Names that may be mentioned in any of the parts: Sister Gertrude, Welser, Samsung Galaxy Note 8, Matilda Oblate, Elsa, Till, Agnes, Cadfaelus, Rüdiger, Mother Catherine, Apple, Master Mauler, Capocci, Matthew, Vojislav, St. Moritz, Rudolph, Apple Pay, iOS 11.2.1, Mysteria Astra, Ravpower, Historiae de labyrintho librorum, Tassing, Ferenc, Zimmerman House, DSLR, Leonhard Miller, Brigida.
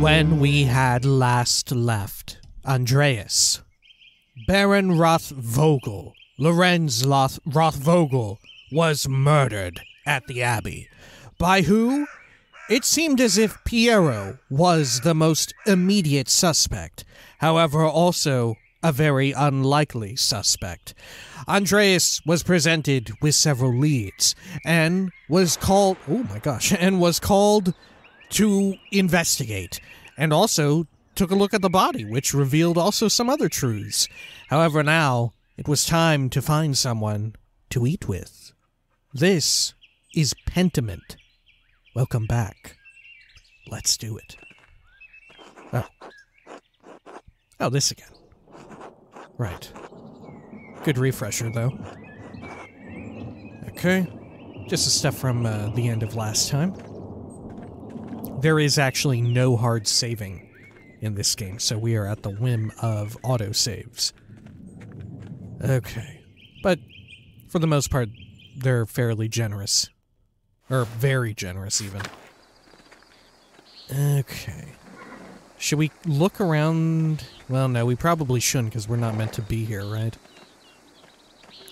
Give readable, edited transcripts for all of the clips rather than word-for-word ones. When we had last left Andreas, Baron Rothvogel, Lorenz Rothvogel, was murdered at the Abbey. By who? It seemed as if Piero was the most immediate suspect, however also a very unlikely suspect. Andreas was presented with several leads and was called, to investigate, and also took a look at the body, which revealed also some other truths. However, now it was time to find someone to eat with. This is Pentiment. Welcome back. Let's do it. Oh, this again. Right. Good refresher, though. Okay. Just the stuff from the end of last time. There is actually no hard saving in this game, so we are at the whim of autosaves. Okay. But for the most part, they're fairly generous. Or very generous, even. Okay. Should we look around? Well, no, we probably shouldn't, because we're not meant to be here, right?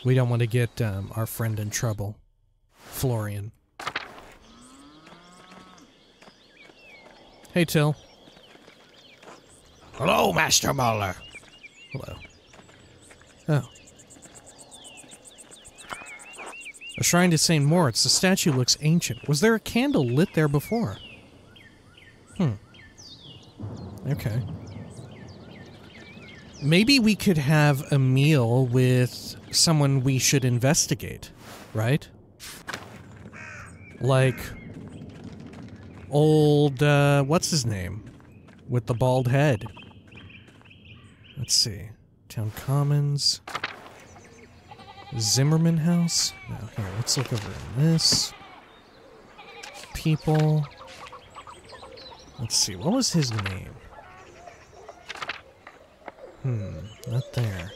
We don't want to get our friend in trouble. Florian. Hey, Till. Hello, Master Mauler. Hello. Oh. A shrine to St. Moritz. The statue looks ancient. Was there a candle lit there before? Okay. Maybe we could have a meal with someone we should investigate, right? Like... old, what's his name? With the bald head. Let's see. Town Commons. Zimmerman House? No, here, let's look over in this. People. Let's see, what was his name? Not there.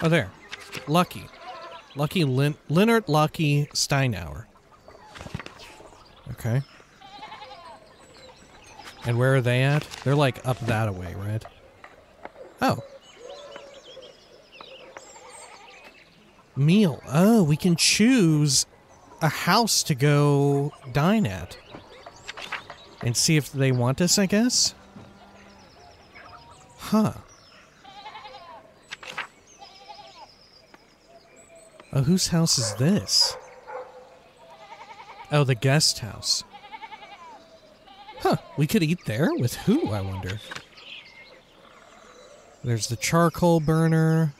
Oh, there. Lucky. Leonard Lucky Steinauer. Okay. And where are they at? They're like up that way, right? Oh. Meal. Oh, we can choose a house to go dine at. And see if they want us, I guess? Huh. Oh, whose house is this? Oh, the guest house. Huh, we could eat there? With who, I wonder? There's the charcoal burner.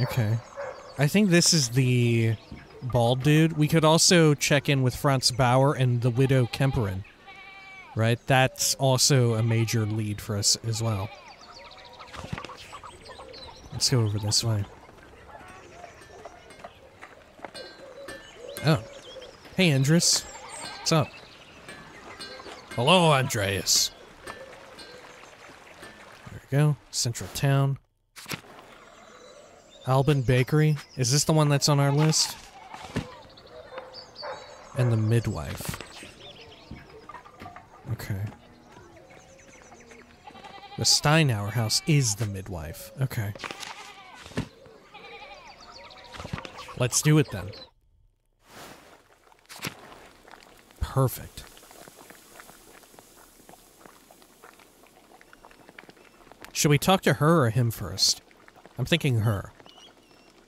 Okay. I think this is the bald dude. We could also check in with Franz Bauer and the widow Kemperin. Right? That's also a major lead for us as well. Let's go over this way. Oh. Hey, Andres. What's up? Hello, Andreas. There we go. Central town. Alban Bakery. Is this the one that's on our list? And the midwife. Okay. The Steinauer house is the midwife. Okay. Let's do it then. Perfect. Should we talk to her or him first? I'm thinking her.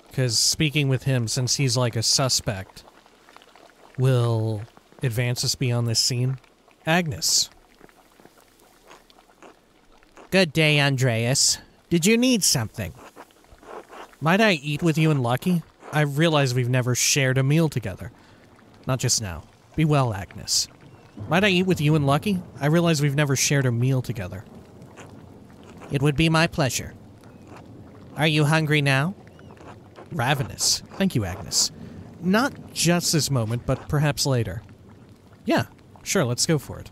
Because speaking with him, since he's like a suspect, will advance us beyond this scene. Agnes. Good day, Andreas. Did you need something? Might I eat with you and Lucky? I realize we've never shared a meal together. Not just now. Be well, Agnes. Might I eat with you and Lucky? I realize we've never shared a meal together. It would be my pleasure. Are you hungry now? Ravenous. Thank you, Agnes. Not just this moment, but perhaps later. Yeah, sure, let's go for it.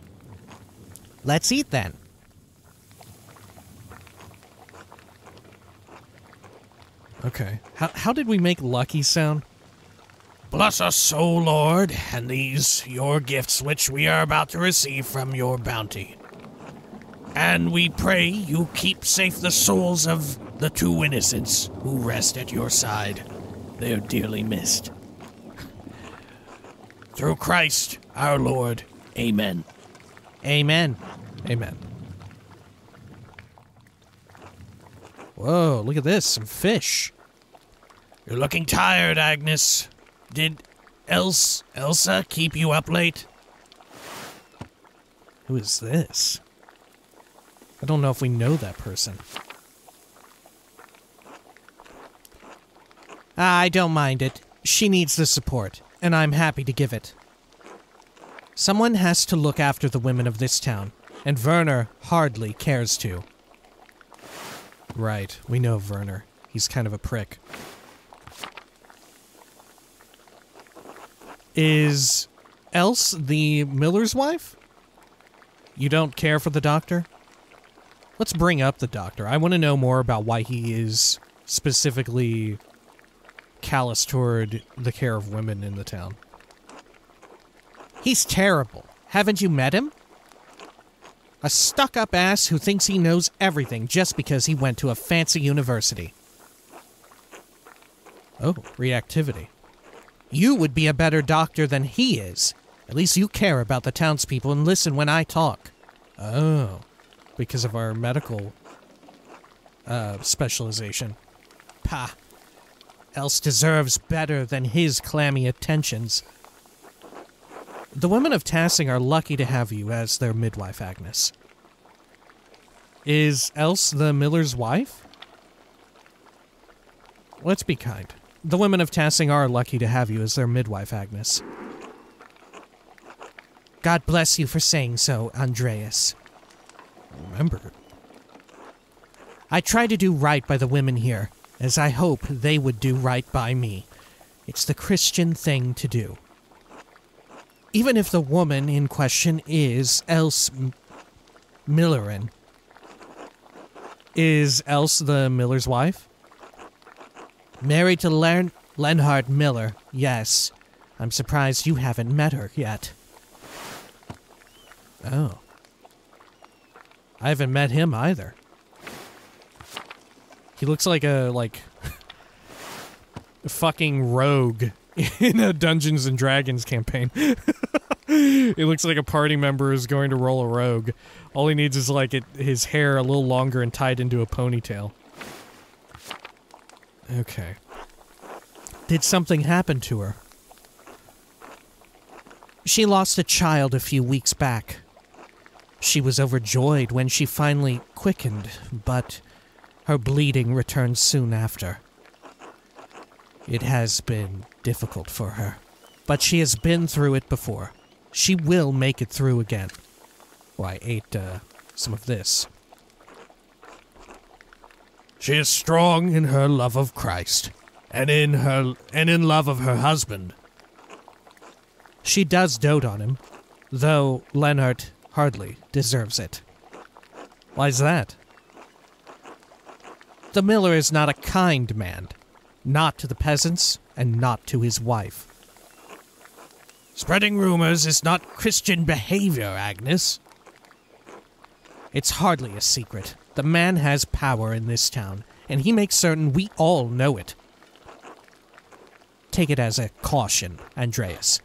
Let's eat then. Okay. How did we make Lucky sound? Bless us, O Lord, and these your gifts which we are about to receive from your bounty. And we pray you keep safe the souls of the two innocents who rest at your side. They are dearly missed. Through Christ our Lord. Amen. Amen. Amen. Whoa, look at this. Some fish. You're looking tired, Agnes. Did Elsa keep you up late? Who is this? I don't know if we know that person. I don't mind it. She needs the support, and I'm happy to give it. Someone has to look after the women of this town, and Werner hardly cares to. Right, we know Werner. He's kind of a prick. Is Else the miller's wife? You don't care for the doctor? Let's bring up the doctor. I want to know more about why he is specifically callous toward the care of women in the town. He's terrible. Haven't you met him? A stuck-up ass who thinks he knows everything just because he went to a fancy university. Oh, reactivity. You would be a better doctor than he is. At least you care about the townspeople and listen when I talk. Oh, because of our medical specialization. Pah. Else deserves better than his clammy attentions. The women of Tassing are lucky to have you as their midwife, Agnes. Is Else the miller's wife? Let's be kind. The women of Tassing are lucky to have you as their midwife, Agnes. God bless you for saying so, Andreas. Remember. I try to do right by the women here, as I hope they would do right by me. It's the Christian thing to do. Even if the woman in question is Els Millerin. Is Els the miller's wife? Married to Leonhard Miller, yes. I'm surprised you haven't met her yet. Oh. I haven't met him either. He looks like a, a fucking rogue in a Dungeons and Dragons campaign. It looks like a party member is going to roll a rogue. All he needs is, his hair a little longer and tied into a ponytail. Okay. Did something happen to her? She lost a child a few weeks back. She was overjoyed when she finally quickened, but her bleeding returned soon after. It has been difficult for her, but she has been through it before. She will make it through again. Well, I ate some of this. She is strong in her love of Christ, and in love of her husband. She does dote on him, though Leonard hardly deserves it. Why's that? The miller is not a kind man. Not to the peasants, and not to his wife. Spreading rumors is not Christian behavior, Agnes. It's hardly a secret. The man has power in this town, and he makes certain we all know it. Take it as a caution, Andreas.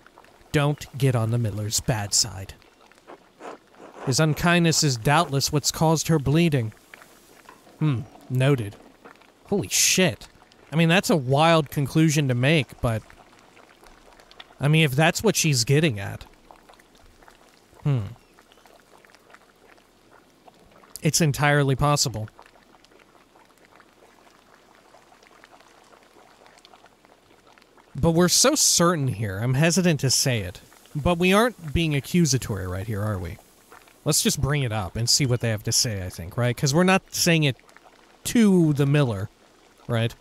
Don't get on the miller's bad side. His unkindness is doubtless what's caused her bleeding. Noted. Holy shit. I mean, that's a wild conclusion to make, but I mean, if that's what she's getting at. It's entirely possible. But we're so certain here, I'm hesitant to say it. But we aren't being accusatory right here, are we? Let's just bring it up and see what they have to say, I think, right? Because we're not saying it to the miller, right?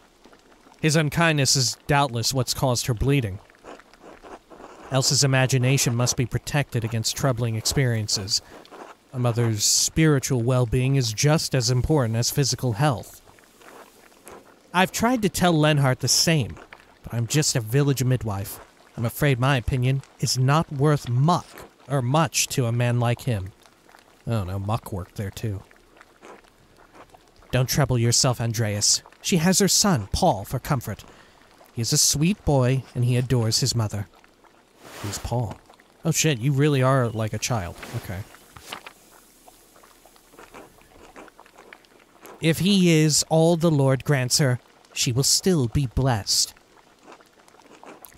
His unkindness is doubtless what's caused her bleeding. Elsa's imagination must be protected against troubling experiences. A mother's spiritual well-being is just as important as physical health. I've tried to tell Lenhart the same, but I'm just a village midwife. I'm afraid my opinion is not worth much to a man like him. Oh no, muck work there too. Don't trouble yourself, Andreas. She has her son, Paul, for comfort. He is a sweet boy, and he adores his mother. Who's Paul? Oh shit, you really are like a child. Okay. If he is all the Lord grants her, she will still be blessed.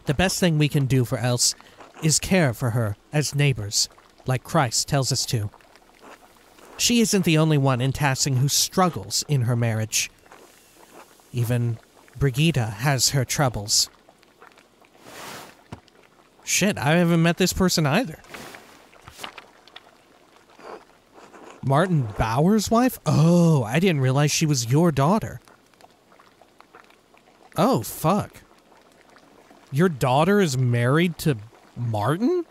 The best thing we can do for Els is care for her as neighbors, like Christ tells us to. She isn't the only one in Tassing who struggles in her marriage. Even Brigida has her troubles. Shit, I haven't met this person either. Martin Bauer's wife? Oh, I didn't realize she was your daughter. Oh, fuck. Your daughter is married to Martin?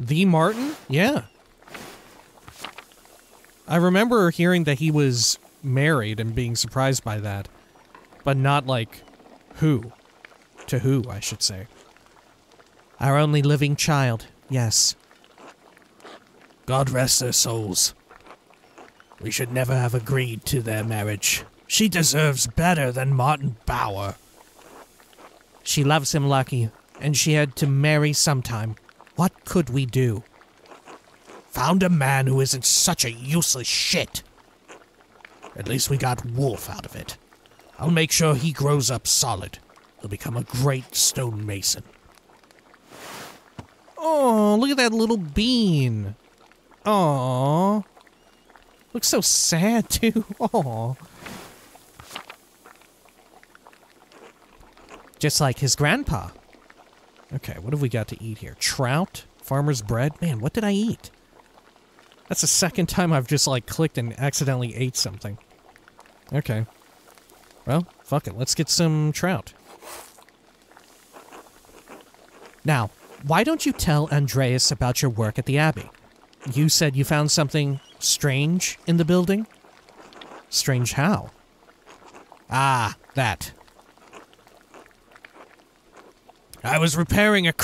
The Martin? Yeah. I remember hearing that he was married and being surprised by that. But not like who. To who, I should say. Our only living child, yes. God rest their souls. We should never have agreed to their marriage. She deserves better than Martin Bauer. She loves him, Lucky, and she had to marry sometime. What could we do? Found a man who isn't such a useless shit. At least we got Wolf out of it. I'll make sure he grows up solid. He'll become a great stonemason. Oh, look at that little bean. Aww. Looks so sad, too. Aww. Just like his grandpa. Okay, what have we got to eat here? Trout? Farmer's bread? Man, what did I eat? That's the second time I've just, like, clicked and accidentally ate something. Okay. Well, fuck it. Let's get some trout. Now, why don't you tell Andreas about your work at the Abbey? You said you found something strange in the building? Strange how? Ah, that. I was repairing a...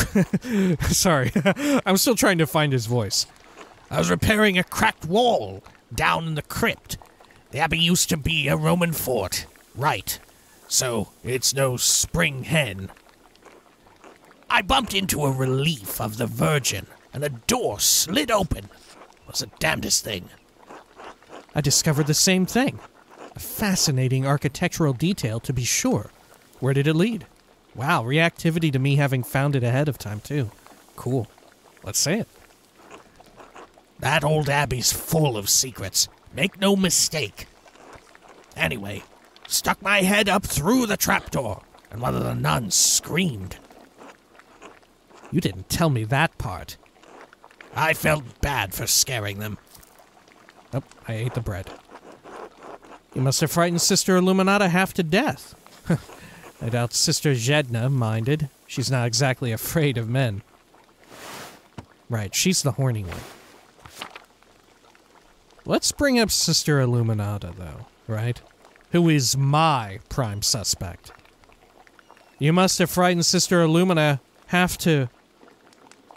Sorry, I'm still trying to find his voice. I was repairing a cracked wall down in the crypt. The Abbey used to be a Roman fort, right? So it's no spring hen. I bumped into a relief of the Virgin, and the door slid open. It was the damnedest thing. I discovered the same thing. A fascinating architectural detail, to be sure. Where did it lead? Wow, reactivity to me having found it ahead of time, too. Cool. Let's say it. That old abbey's full of secrets. Make no mistake. Anyway, stuck my head up through the trapdoor, and one of the nuns screamed. You didn't tell me that part. I felt bad for scaring them. Nope, I ate the bread. You must have frightened Sister Illuminata half to death. I doubt Sister Jedna minded. She's not exactly afraid of men. Right, she's the horny one. Let's bring up Sister Illuminata, though, right? Who is my prime suspect. You must have frightened Sister Illumina half to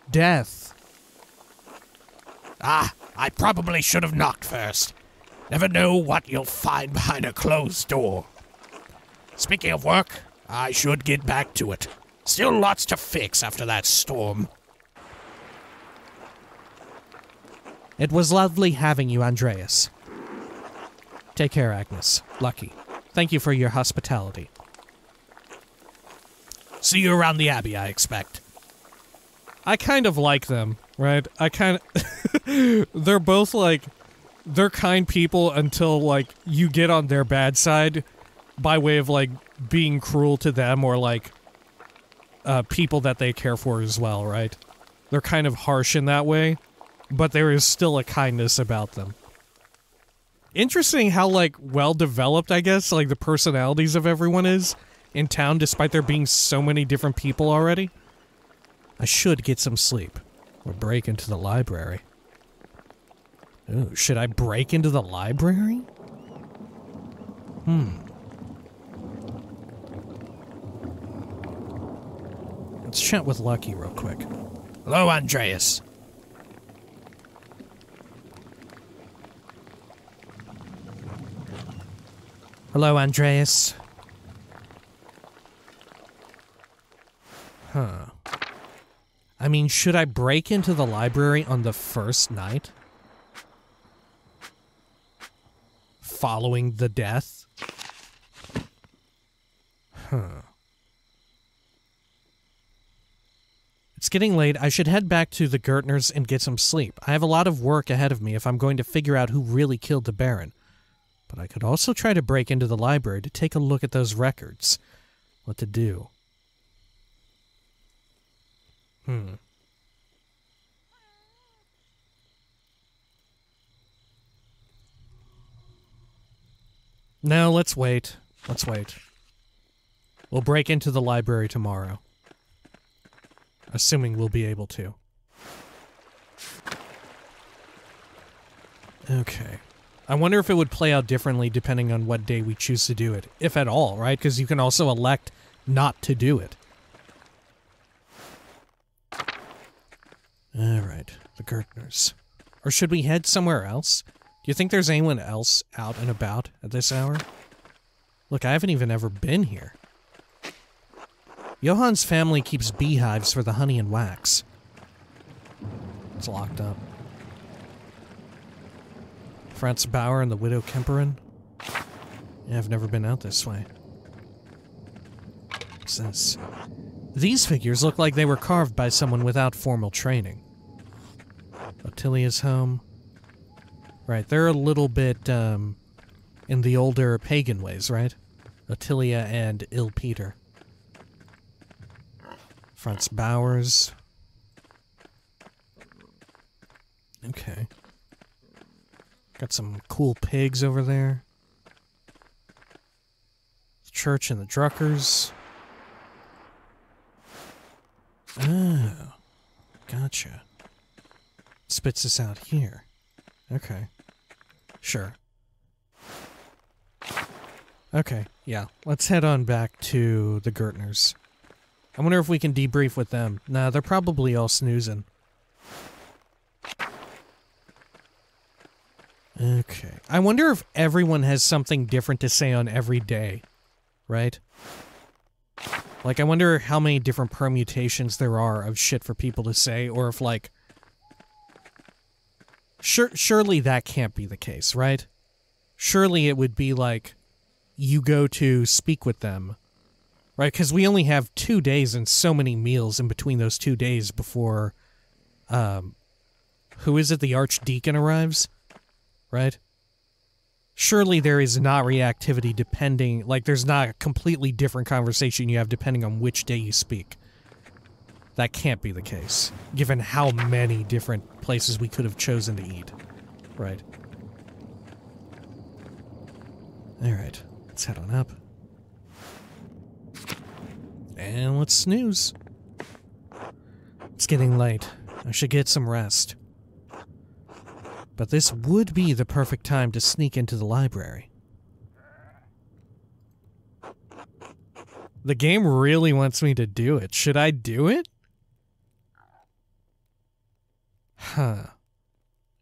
death. Ah, I probably should have knocked first. Never know what you'll find behind a closed door. Speaking of work, I should get back to it. Still lots to fix after that storm. It was lovely having you, Andreas. Take care, Agnes. Lucky. Thank you for your hospitality. See you around the Abbey, I expect. I kind of like them, right? I kind of... They're both, like... They're kind people until, like, you get on their bad side by way of, like, being cruel to them or, like, people that they care for as well, right? They're kind of harsh in that way, but there is still a kindness about them. Interesting how, like, well-developed, I guess, like, the personalities of everyone is in town, despite there being so many different people already. I should get some sleep. Or break into the library. Ooh, should I break into the library? Let's chat with Lucky real quick. Hello, Andreas. Hello, Andreas. Huh. I mean, should I break into the library on the first night? Following the death? Huh. It's getting late. I should head back to the Gertners and get some sleep. I have a lot of work ahead of me if I'm going to figure out who really killed the Baron. But I could also try to break into the library to take a look at those records. What to do? Hmm. No, let's wait. Let's wait. We'll break into the library tomorrow. Assuming we'll be able to. Okay. I wonder if it would play out differently depending on what day we choose to do it. If at all, right? Because you can also elect not to do it. Alright. The Gertners. Or should we head somewhere else? Do you think there's anyone else out and about at this hour? Look, I haven't even ever been here. Johann's family keeps beehives for the honey and wax. It's locked up. Franz Bauer and the widow Kemperin? Yeah, I've never been out this way. What's this? These figures look like they were carved by someone without formal training. Ottilia's home. Right, they're a little bit, in the older pagan ways, right? Ottilia and Il Peter. Franz Bauer's. Okay. Got some cool pigs over there. The church and the Druckers. Oh. Gotcha. Spits us out here. Okay. Sure. Okay, yeah. Let's head on back to the Gertners. I wonder if we can debrief with them. Nah, they're probably all snoozing. Okay. I wonder if everyone has something different to say on every day, right? Like, I wonder how many different permutations there are of shit for people to say, or if, like... Surely that can't be the case, right? Surely it would be like, you go to speak with them, right? Because we only have 2 days and so many meals in between those 2 days before, who is it? The Archdeacon arrives, right? Surely there is not reactivity depending, like there's not a completely different conversation you have depending on which day you speak. That can't be the case, given how many different places we could have chosen to eat. Right. Alright, let's head on up. And let's snooze. It's getting late. I should get some rest. But this would be the perfect time to sneak into the library. The game really wants me to do it. Should I do it? Huh.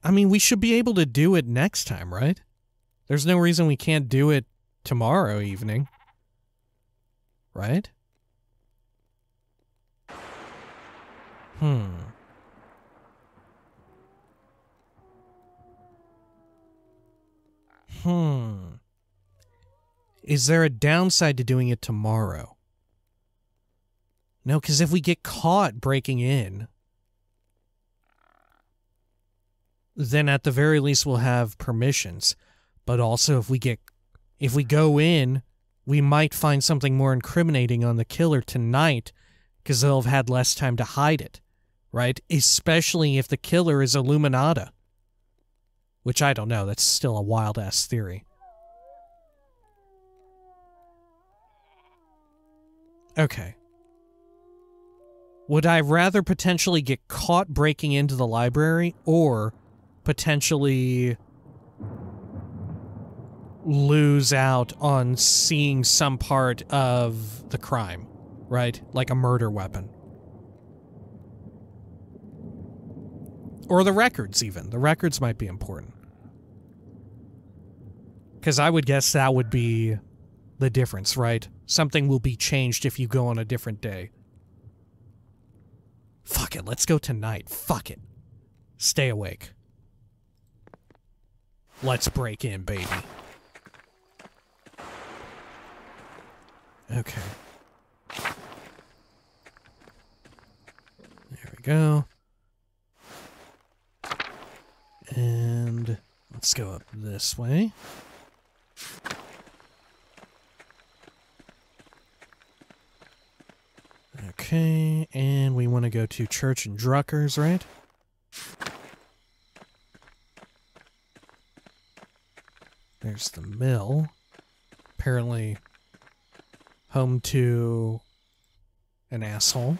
I mean, we should be able to do it next time, right? There's no reason we can't do it tomorrow evening. Right? Hmm. Hmm. Is there a downside to doing it tomorrow? No, because if we get caught breaking in... then at the very least we'll have permissions. But also if we go in, we might find something more incriminating on the killer tonight because they'll have had less time to hide it, right? Especially if the killer is Illuminata. Which I don't know, that's still a wild-ass theory. Okay. Would I rather potentially get caught breaking into the library or potentially lose out on seeing some part of the crime, right? Like a murder weapon Or the records, even. The records might be important. Because I would guess that would be the difference, right? Something will be changed if you go on a different day. Fuck it, let's go tonight. Fuck it. Stay awake. Let's break in, baby. Okay. There we go. And let's go up this way. Okay, and we want to go to Church and Drucker's, right? There's the mill. Apparently home to an asshole.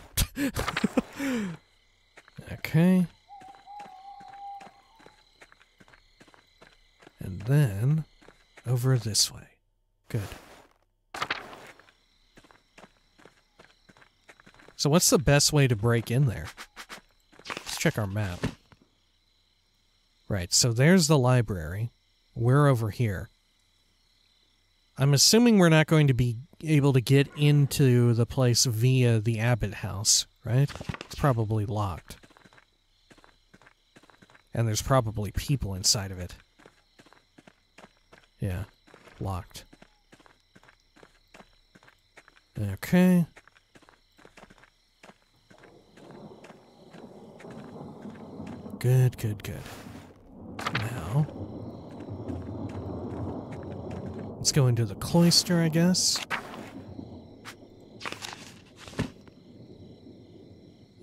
Okay. And then over this way. Good. So what's the best way to break in there? Let's check our map. Right, so there's the library. We're over here. I'm assuming we're not going to be able to get into the place via the Abbott house, right? It's probably locked. And there's probably people inside of it. Yeah, locked. Okay. Good, good, good. Now, let's go into the cloister, I guess.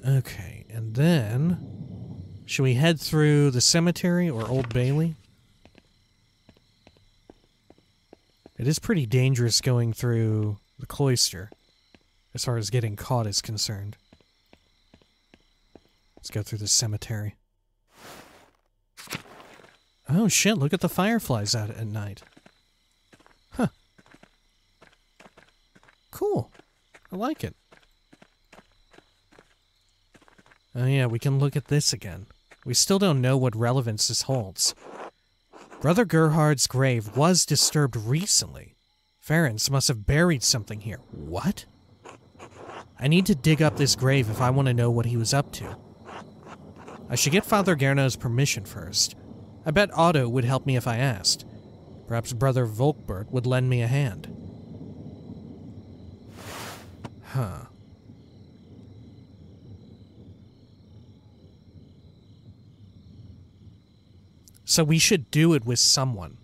Okay, and then, should we head through the cemetery or Old Bailey? It is pretty dangerous going through the cloister, as far as getting caught is concerned. Let's go through the cemetery. Oh shit, look at the fireflies out at night. Huh. Cool. I like it. Oh yeah, we can look at this again. We still don't know what relevance this holds. Brother Gerhard's grave was disturbed recently. Ferenc must have buried something here. What? I need to dig up this grave if I want to know what he was up to. I should get Father Gerno's permission first. I bet Otto would help me if I asked. Perhaps Brother Volkbert would lend me a hand. Huh. So we should do it with someone.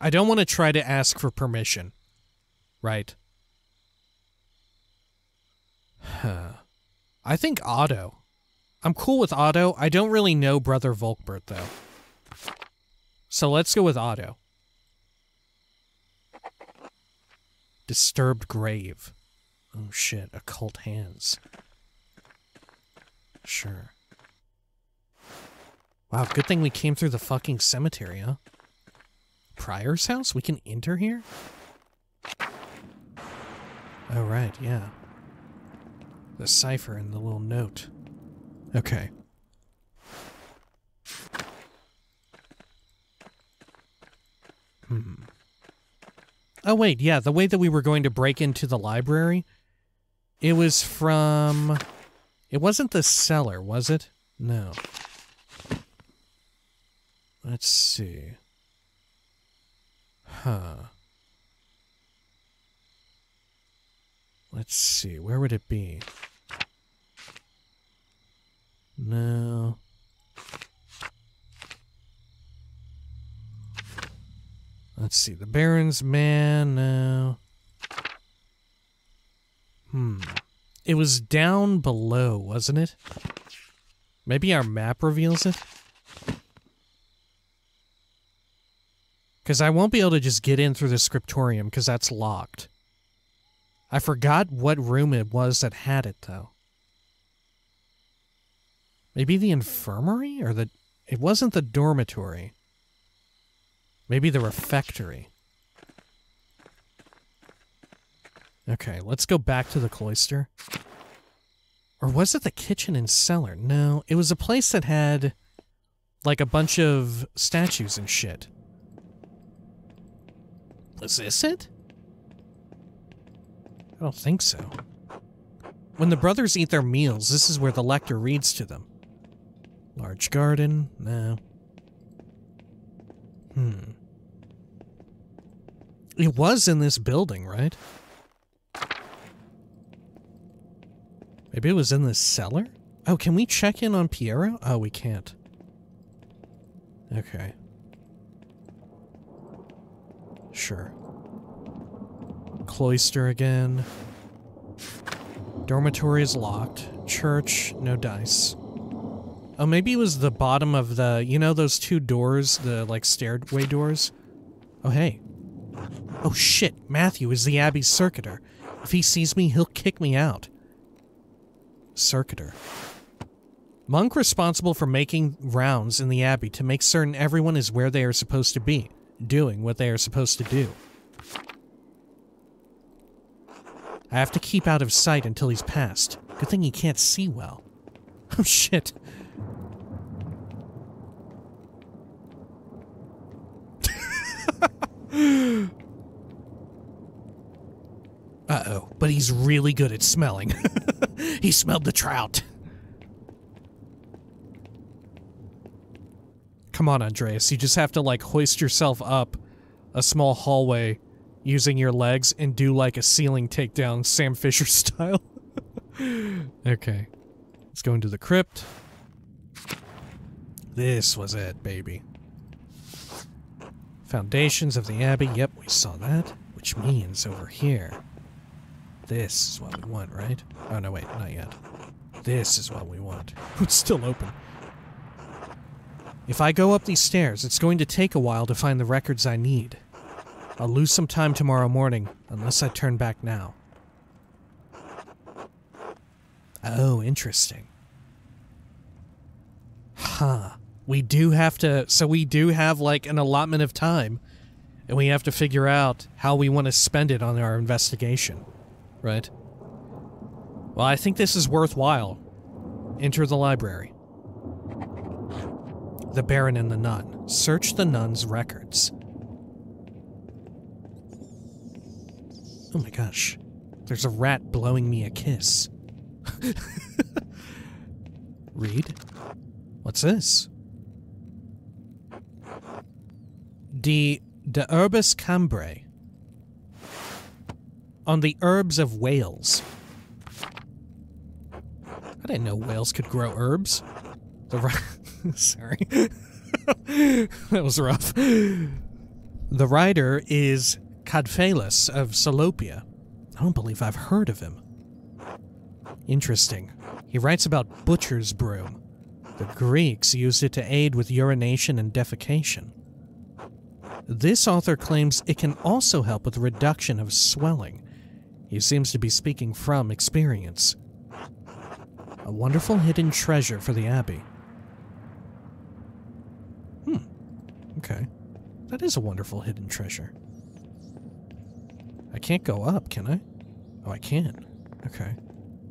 I don't want to try to ask for permission. Right? Huh. I think Otto. I'm cool with Otto. I don't really know Brother Volkbert, though. So let's go with Otto. Disturbed grave. Oh, shit. Occult hands. Sure. Wow, good thing we came through the fucking cemetery, huh? Prior's house? We can enter here? Oh, right, yeah. The cipher and the little note. Okay. Oh, wait, yeah, the way that we were going to break into the library, it was from... It wasn't the cellar, was it? No. Let's see. Huh. Let's see, where would it be? No. Let's see, the Baron's man, no. It was down below, wasn't it? Maybe our map reveals it? Because I won't be able to just get in through the scriptorium, because that's locked. I forgot what room it was that had it, though. Maybe the infirmary? Or the... It wasn't the dormitory. Maybe the refectory. Okay, let's go back to the cloister. Or was it the kitchen and cellar? No, it was a place that had, like, a bunch of statues and shit. Was this it? I don't think so. When the brothers eat their meals, this is where the lector reads to them. Large garden? No. Hmm. It was in this building, right? Maybe it was in this cellar? Oh, can we check in on Piero? Oh, we can't. Okay. Sure. Cloister again. Dormitory is locked. Church, no dice. Oh, maybe it was the bottom of the, you know, those two doors, the, like, stairway doors? Oh, hey. Oh, shit. Matthew is the Abbey's circuiter. If he sees me, he'll kick me out. Circuiter. Monk responsible for making rounds in the Abbey to make certain everyone is where they are supposed to be, doing what they are supposed to do. I have to keep out of sight until he's passed. Good thing he can't see well. Oh, shit. Uh-oh, but he's really good at smelling. He smelled the trout. Come on, Andreas. You just have to, like, hoist yourself up a small hallway using your legs and do, like, a ceiling takedown Sam Fisher style. Okay. Let's go into the crypt. This was it, baby. Foundations of the Abbey. Yep, we saw that. Which means over here. This is what we want, right? Oh, no, wait, not yet. This is what we want. It's still open. If I go up these stairs, it's going to take a while to find the records I need. I'll lose some time tomorrow morning, unless I turn back now. Oh, interesting. Huh. We do have to... So we do have, like, an allotment of time, and we have to figure out how we want to spend it on our investigation. Right. Well, I think this is worthwhile. Enter the library. The Baron and the Nun. Search the Nun's records. Oh my gosh. There's a rat blowing me a kiss. Read. What's this? De Herbis Cambrae. On the herbs of Wales. I didn't know Wales could grow herbs. Sorry. That was rough. The writer is Cadfaelus of Salopia. I don't believe I've heard of him. Interesting. He writes about butcher's broom. The Greeks used it to aid with urination and defecation. This author claims it can also help with reduction of swelling. He seems to be speaking from experience. A wonderful hidden treasure for the Abbey. Hmm. Okay. That is a wonderful hidden treasure. I can't go up, can I? Oh, I can. Okay.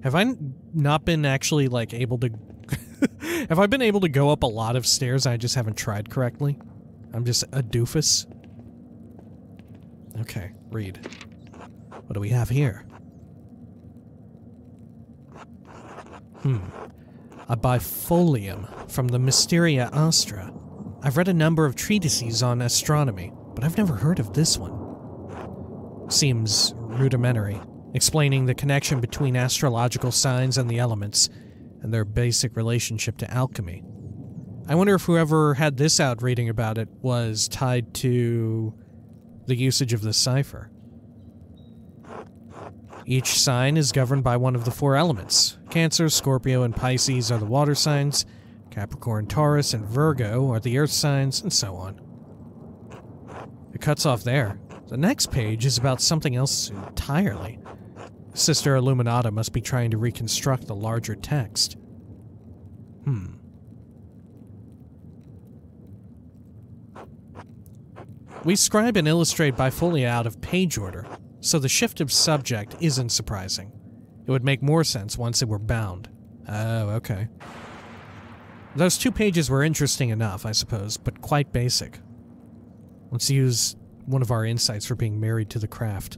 Have I not been actually, like, able to... Have I been able to go up a lot of stairs and I just haven't tried correctly? I'm just a doofus. Okay, read. What do we have here? Hmm. A bifolium from the Mysteria Astra. I've read a number of treatises on astronomy, but I've never heard of this one. Seems rudimentary, explaining the connection between astrological signs and the elements, and their basic relationship to alchemy. I wonder if whoever had this out reading about it was tied to the usage of the cipher. Each sign is governed by one of the four elements. Cancer, Scorpio, and Pisces are the water signs. Capricorn, Taurus, and Virgo are the earth signs, and so on. It cuts off there. The next page is about something else entirely. Sister Illuminata must be trying to reconstruct the larger text. Hmm. We scribe and illustrate bifolia out of page order. so the shift of subject isn't surprising. It would make more sense once it were bound. Oh, okay. Those two pages were interesting enough, I suppose, but quite basic. Let's use one of our insights for being married to the craft.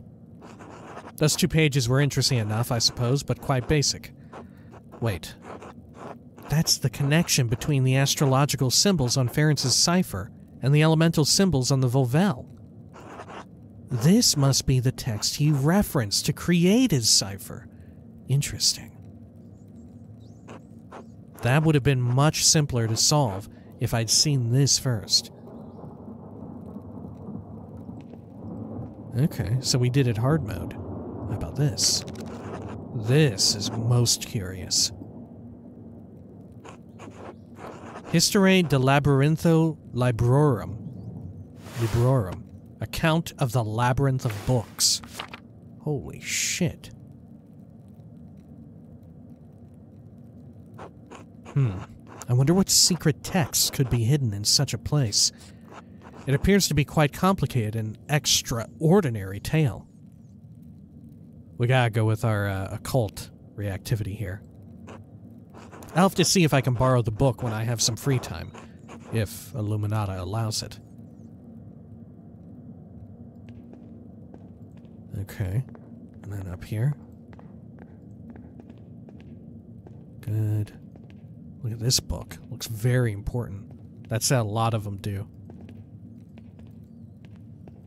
Those two pages were interesting enough, I suppose, but quite basic. Wait. That's the connection between the astrological symbols on Ferentz's cipher and the elemental symbols on the Volvel. This must be the text he referenced to create his cipher. Interesting. That would have been much simpler to solve if I'd seen this first. Okay, so we did it hard mode. How about this? This is most curious. Historiae de Labyrintho Librorum. Librorum. Account of the Labyrinth of Books. Holy shit. I wonder what secret texts could be hidden in such a place. It appears to be quite complicated and extraordinary tale. We gotta go with our occult reactivity here. I'll have to see if I can borrow the book when I have some free time, if Illuminata allows it. Okay, and then up here. Good. Look at this book. Looks very important. That's how a lot of them do.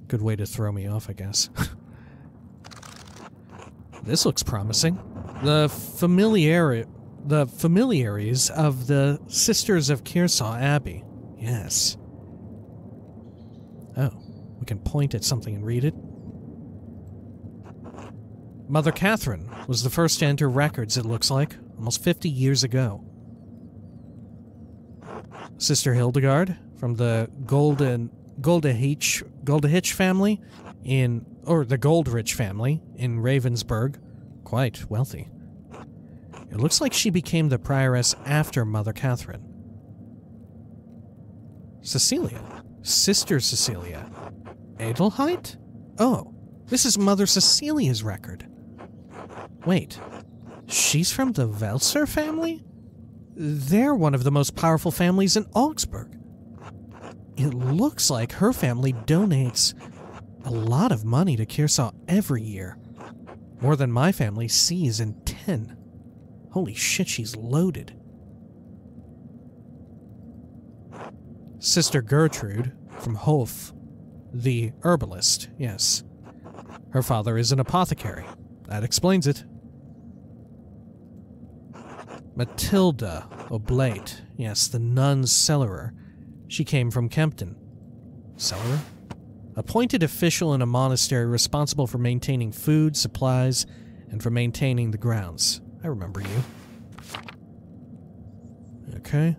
Good way to throw me off, I guess. This looks promising. The familiaries of the Sisters of Kiersaw Abbey. Yes. Oh, we can point at something and read it. Mother Catherine was the first to enter records, it looks like, almost 50 years ago. Sister Hildegard from the Goldrich family in, or the Goldrich family in Ravensburg. Quite wealthy. It looks like she became the prioress after Mother Catherine. Cecilia. Sister Cecilia. Adelheid? Oh, this is Mother Cecilia's record. Wait, she's from the Welser family? They're one of the most powerful families in Augsburg. It looks like her family donates a lot of money to Kiersaw every year. More than my family sees in 10. Holy shit, she's loaded. Sister Gertrude from Hof, the herbalist, yes. Her father is an apothecary. That explains it. Matilda Oblate, yes, the nun's cellarer. She came from Kempton. Cellarer? Appointed official in a monastery responsible for maintaining food, supplies, and for maintaining the grounds. I remember you. Okay.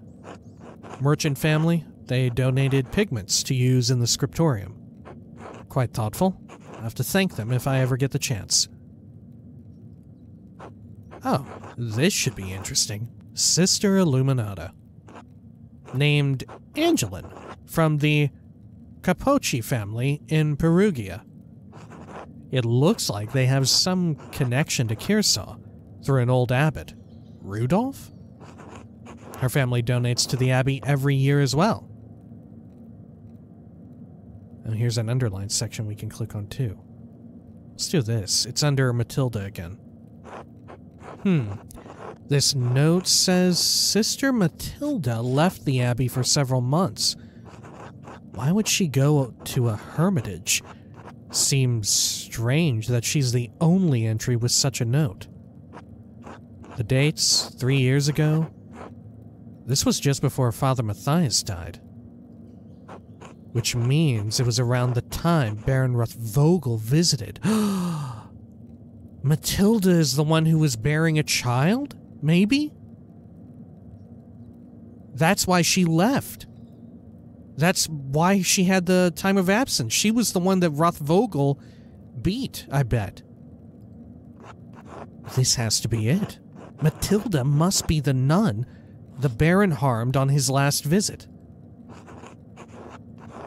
Merchant family. They donated pigments to use in the scriptorium. Quite thoughtful. I'll have to thank them if I ever get the chance. Oh, this should be interesting. Sister Illuminata. Named Angelin, from the Capocci family in Perugia. It looks like they have some connection to Kiersaw through an old abbot, Rudolph? Her family donates to the abbey every year as well. And here's an underlined section we can click on too. Let's do this. It's under Matilda again. This note says Sister Matilda left the abbey for several months. Why would she go to a hermitage? Seems strange that she's the only entry with such a note. The dates, 3 years ago. This was just before Father Matthias died. Which means it was around the time Baron Rothvogel visited. Matilda is the one who was bearing a child? Maybe? That's why she left. That's why she had the time of absence. She was the one that Rothvogel beat, I bet. This has to be it. Matilda must be the nun the Baron harmed on his last visit.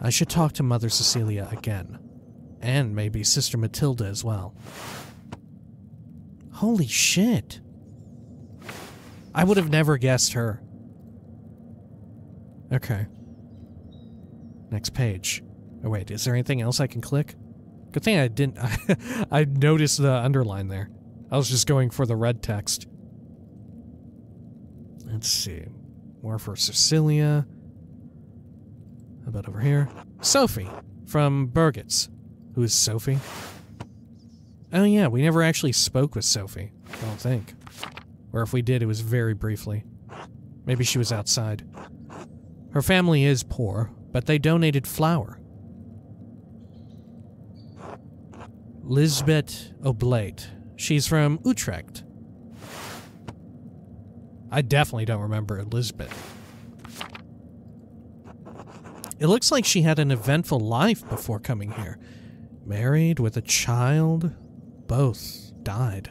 I should talk to Mother Cecilia again. and maybe Sister Matilda as well. Holy shit. I would have never guessed her. Okay. Next page. Oh wait, is there anything else I can click? Good thing I didn't... I noticed the underline there. I was just going for the red text. Let's see. More for Cecilia. How about over here? Sophie from Burgett's. Who is Sophie? Oh yeah, we never actually spoke with Sophie, I don't think. Or if we did, it was very briefly. Maybe she was outside. Her family is poor, but they donated flour. Lisbeth Oblate. She's from Utrecht. I definitely don't remember Lisbeth. It looks like she had an eventful life before coming here. Married with a child. Both died.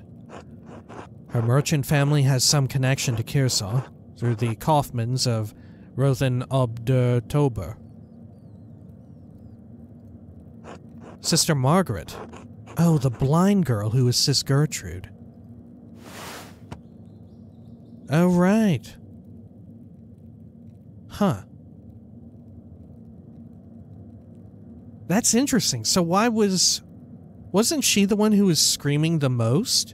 Her merchant family has some connection to Kiersaw through the Kaufmans of Rothen ob der Tober. Sister Margaret. Oh, the blind girl who is Sis Gertrude. Oh, right. Huh. That's interesting. So why wasn't she the one who was screaming the most?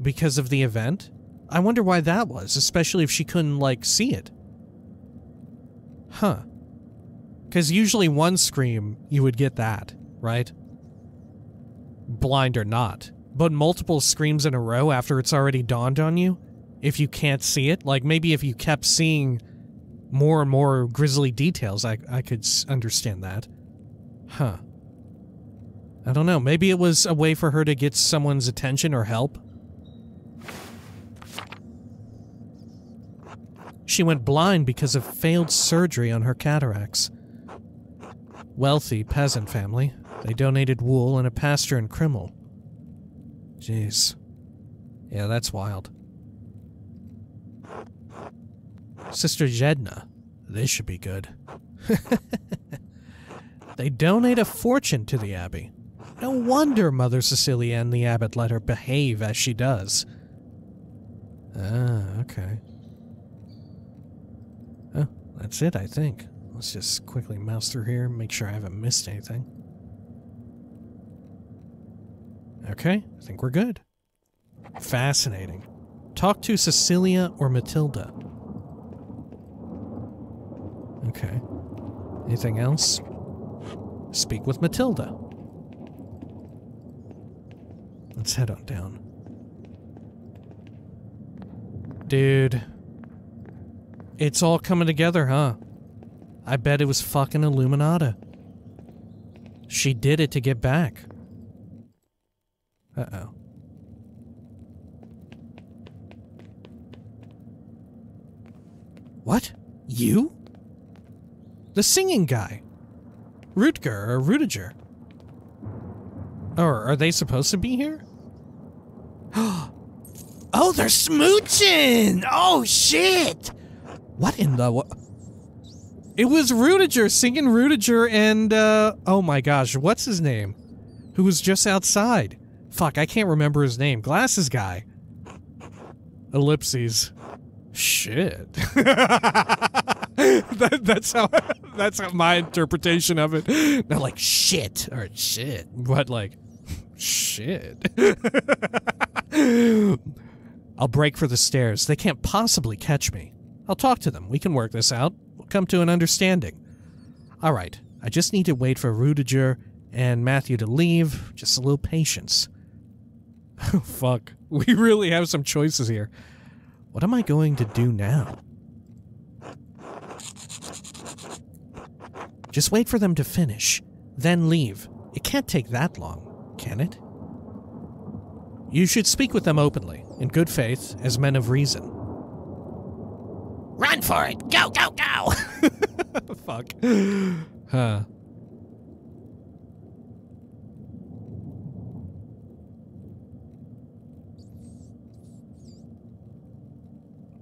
Because of the event? I wonder why that was, especially if she couldn't, like, see it. Huh. Because usually one scream, you would get that, right? Blind or not. But multiple screams in a row after it's already dawned on you? If you can't see it? Like, maybe if you kept seeing more and more grisly details, I could understand that. Huh. I don't know. Maybe it was a way for her to get someone's attention or help. She went blind because of failed surgery on her cataracts. Wealthy peasant family. They donated wool and a pasture in Krimmel. Jeez. Yeah, that's wild. Sister Jedna. This should be good. They donate a fortune to the abbey. No wonder Mother Cecilia and the abbot let her behave as she does. Ah, okay. Oh, that's it, I think. Let's just quickly mouse through here, make sure I haven't missed anything. Okay, I think we're good. Fascinating. Talk to Cecilia or Matilda. Okay. Anything else? Speak with Matilda. Let's head on down. Dude. It's all coming together, huh? I bet it was fucking Illuminata. She did it to get back. Uh-oh. What? You? The singing guy. Rüdiger or Rüdiger. Or are they supposed to be here? Oh, they're smooching! Oh, shit! What in the... It was Rüdiger singing Rüdiger and, oh my gosh, what's his name? Who was just outside. Fuck, I can't remember his name. Glasses guy. Ellipses. Shit. That's how my interpretation of it. Not like shit or shit, but like shit. I'll break for the stairs. They can't possibly catch me. I'll talk to them. We can work this out. We'll come to an understanding. All right. I just need to wait for Rüdiger and Matthew to leave. Just a little patience. Oh, fuck. We really have some choices here. What am I going to do now? Just wait for them to finish, then leave. It can't take that long, can it? You should speak with them openly, in good faith, as men of reason. Run for it! Go, go, go! Fuck. Huh.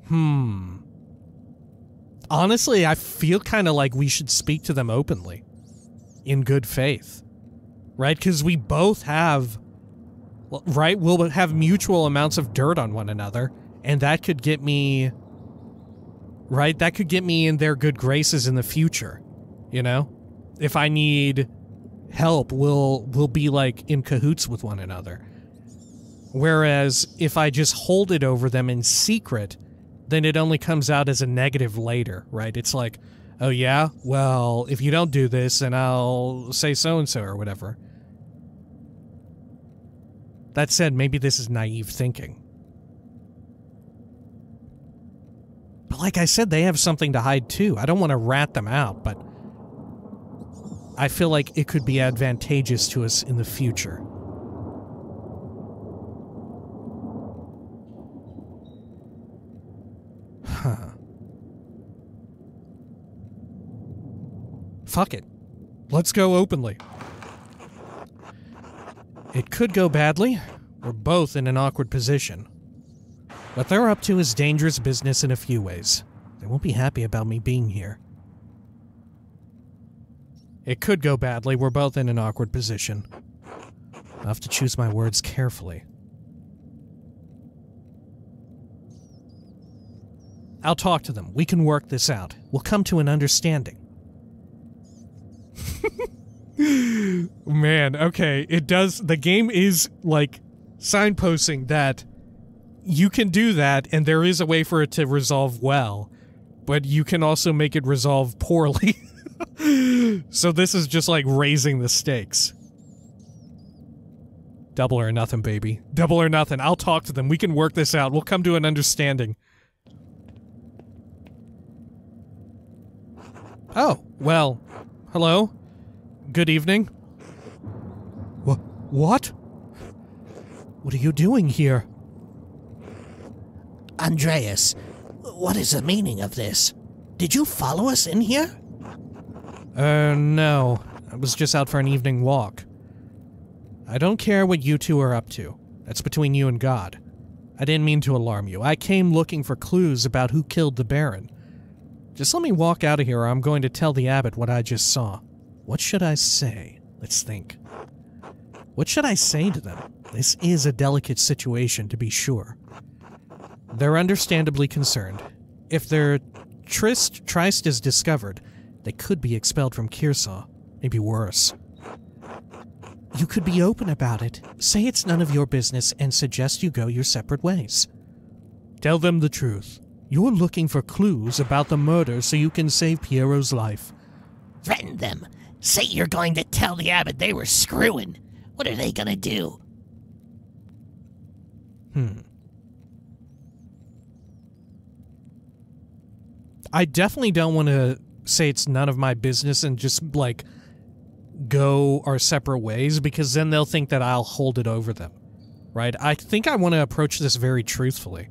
Hmm. Honestly, I feel kind of like we should speak to them openly. In good faith. right? Because we both have, right? We'll have mutual amounts of dirt on one another, and that could get me, right? That could get me in their good graces in the future, you know? If I need help, we'll be, like, in cahoots with one another. Whereas if I just hold it over them in secret, then it only comes out as a negative later, right? It's like, oh yeah, well, if you don't do this, then I'll say so-and-so or whatever. That said, maybe this is naive thinking. But like I said, they have something to hide too. I don't want to rat them out, but I feel like it could be advantageous to us in the future. Huh. Fuck it. Let's go openly. It could go badly. We're both in an awkward position. What they're up to is dangerous business in a few ways. They won't be happy about me being here. It could go badly. We're both in an awkward position. I'll have to choose my words carefully. I'll talk to them. We can work this out. We'll come to an understanding. Man, okay. It does. The game is, like, signposting that you can do that, and there is a way for it to resolve well, but you can also make it resolve poorly. So this is just, like, raising the stakes. Double or nothing, baby. Double or nothing. I'll talk to them. We can work this out. We'll come to an understanding. Oh, well, hello. Good evening. What? What are you doing here? Andreas, what is the meaning of this? Did you follow us in here? No. I was just out for an evening walk. I don't care what you two are up to. That's between you and God. I didn't mean to alarm you. I came looking for clues about who killed the Baron. Just let me walk out of here or I'm going to tell the abbot what I just saw. What should I say? Let's think. What should I say to them? This is a delicate situation, to be sure. They're understandably concerned. If their tryst is discovered, they could be expelled from Kiersaw. Maybe worse. You could be open about it. Say it's none of your business and suggest you go your separate ways. Tell them the truth. You're looking for clues about the murder so you can save Piero's life. Threaten them. Say you're going to tell the abbot they were screwing. What are they gonna do? I definitely don't want to say it's none of my business and just, like, go our separate ways, because then they'll think that I'll hold it over them, right? I think I want to approach this very truthfully.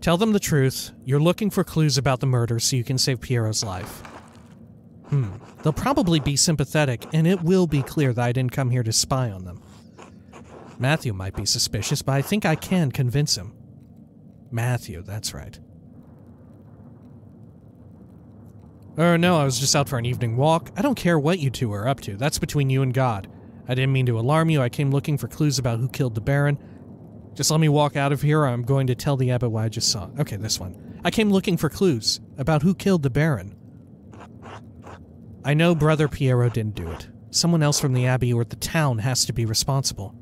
Tell them the truth. You're looking for clues about the murder so you can save Piero's life. They'll probably be sympathetic, and it will be clear that I didn't come here to spy on them. Matthew might be suspicious, but I think I can convince him. Matthew, that's right. No, I was just out for an evening walk. I don't care what you two are up to. That's between you and God. I didn't mean to alarm you. I came looking for clues about who killed the Baron. Just let me walk out of here or I'm going to tell the abbot what I just saw. Okay, this one. I came looking for clues about who killed the Baron. I know Brother Piero didn't do it. Someone else from the abbey or the town has to be responsible.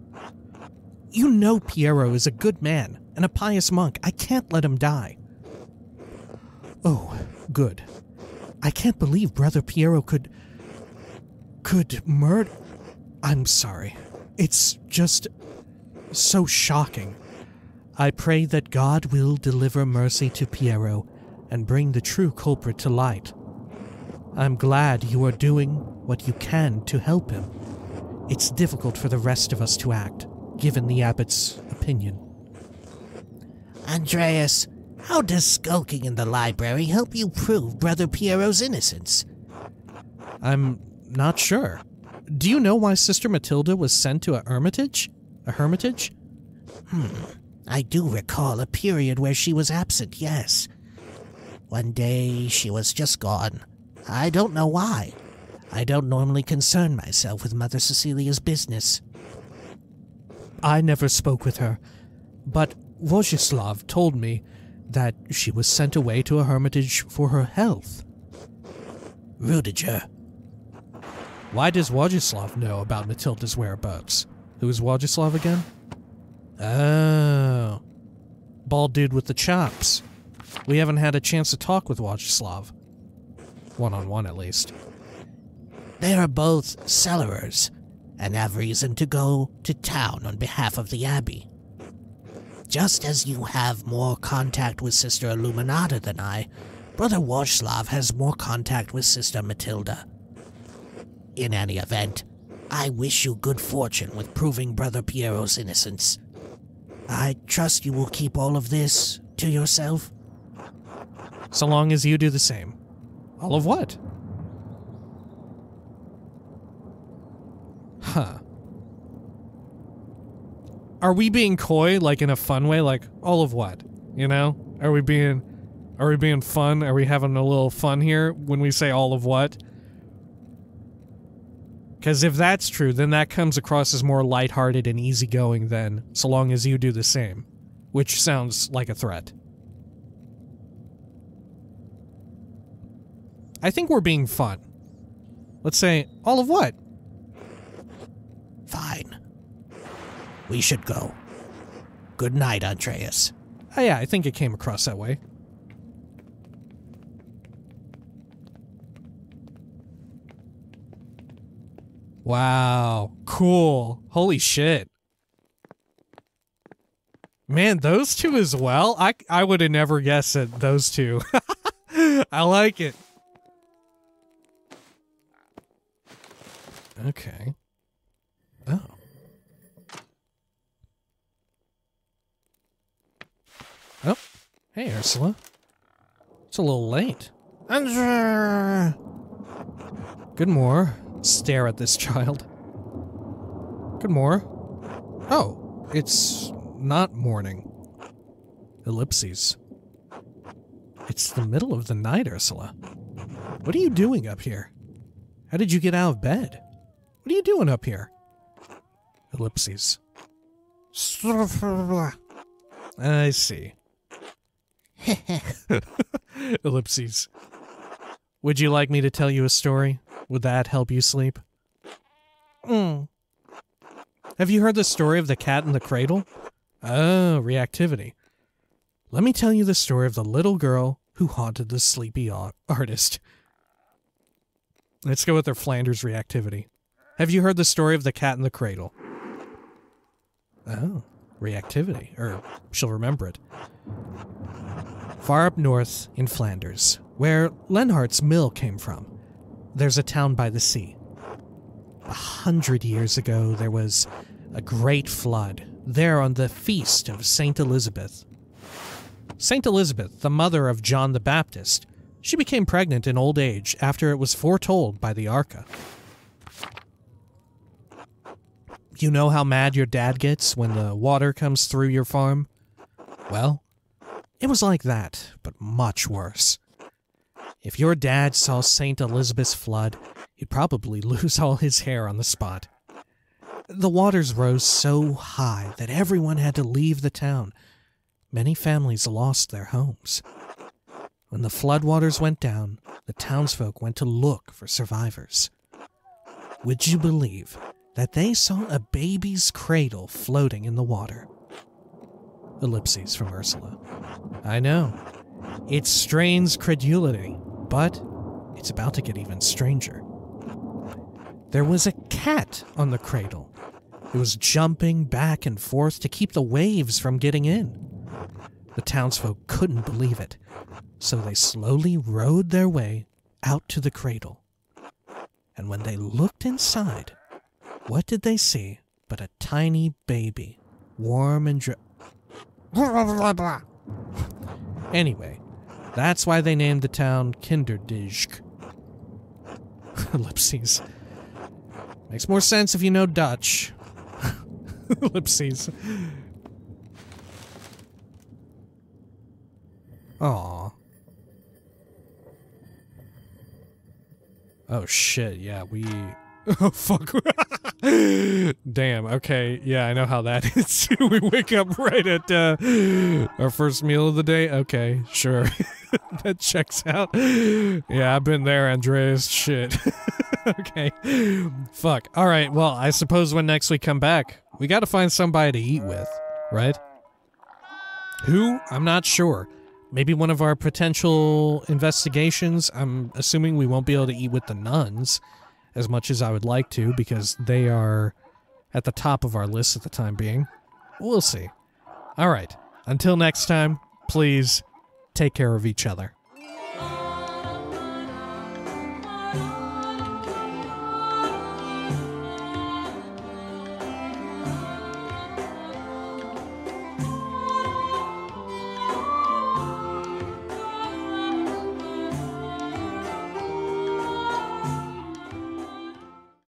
You know Piero is a good man and a pious monk. I can't let him die. Oh, good. I can't believe Brother Piero could murder... I'm sorry. It's just... so shocking. I pray that God will deliver mercy to Piero and bring the true culprit to light. I'm glad you are doing what you can to help him. It's difficult for the rest of us to act, given the abbot's opinion. Andreas, how does skulking in the library help you prove Brother Piero's innocence? I'm not sure. Do you know why Sister Matilda was sent to a hermitage? A hermitage? I do recall a period where she was absent, yes. One day she was just gone. I don't know why. I don't normally concern myself with Mother Cecilia's business. I never spoke with her, but Vojislav told me that she was sent away to a hermitage for her health. Rüdiger. Why does Vojislav know about Matilda's whereabouts? Who is Vojislav again? Oh. Bald dude with the chops. We haven't had a chance to talk with Vojislav. One-on-one, at least. They are both cellars, and have reason to go to town on behalf of the Abbey. Just as you have more contact with Sister Illuminata than I, Brother Vojislav has more contact with Sister Matilda. In any event, I wish you good fortune with proving Brother Piero's innocence. I trust you will keep all of this to yourself. So long as you do the same. All of what? Huh. Are we being coy, like, in a fun way? Like, all of what? You know? Are we being fun? Are we having a little fun here when we say all of what? Because if that's true, then that comes across as more lighthearted and easygoing than so long as you do the same. Which sounds like a threat. I think we're being fun. Let's say, all of what? Fine. We should go. Good night, Andreas. Oh, yeah, I think it came across that way. Wow. Cool. Holy shit. Man, those two as well? I would have never guessed that those two. I like it. Okay. Oh. Oh. Hey, Ursula. It's a little late. Good more. Stare at this child. Good more. Oh. It's not morning. Ellipses. It's the middle of the night, Ursula. What are you doing up here? How did you get out of bed? What are you doing up here? Ellipses. I see. Ellipses. Would you like me to tell you a story? Would that help you sleep? Mm. Have you heard the story of the cat in the cradle? Oh, reactivity. Let me tell you the story of the little girl who haunted the sleepy artist. Let's go with their Flanders reactivity. Have you heard the story of the cat in the cradle? Oh, reactivity. Or she'll remember it. Far up north in Flanders, where Lenhart's mill came from, there's a town by the sea. 100 years ago, there was a great flood there on the feast of St. Elizabeth. St. Elizabeth, the mother of John the Baptist, she became pregnant in old age after it was foretold by the Arca. You know how mad your dad gets when the water comes through your farm? Well, it was like that, but much worse. If your dad saw St. Elizabeth's flood, he'd probably lose all his hair on the spot. The waters rose so high that everyone had to leave the town. Many families lost their homes. When the floodwaters went down, the townsfolk went to look for survivors. Would you believe that they saw a baby's cradle floating in the water? Ellipses from Ursula. I know. It strains credulity, but it's about to get even stranger. There was a cat on the cradle. It was jumping back and forth to keep the waves from getting in. The townsfolk couldn't believe it, so they slowly rowed their way out to the cradle. And when they looked inside, what did they see but a tiny baby, warm and Anyway, that's why they named the town Kinderdijk. Ellipses. Makes more sense if you know Dutch. Ellipses. Aww. Oh, shit. Yeah, we... Oh, fuck. Damn. Okay. Yeah, I know how that is. We wake up right at our first meal of the day. Okay, sure. That checks out. Yeah, I've been there, Andreas. Shit. Okay. Fuck. All right. Well, I suppose when next we come back, we got to find somebody to eat with, right? Who? I'm not sure. Maybe one of our potential investigations. I'm assuming we won't be able to eat with the nuns as much as I would like to, because they are at the top of our list at the time being. We'll see. All right. Until next time, please take care of each other.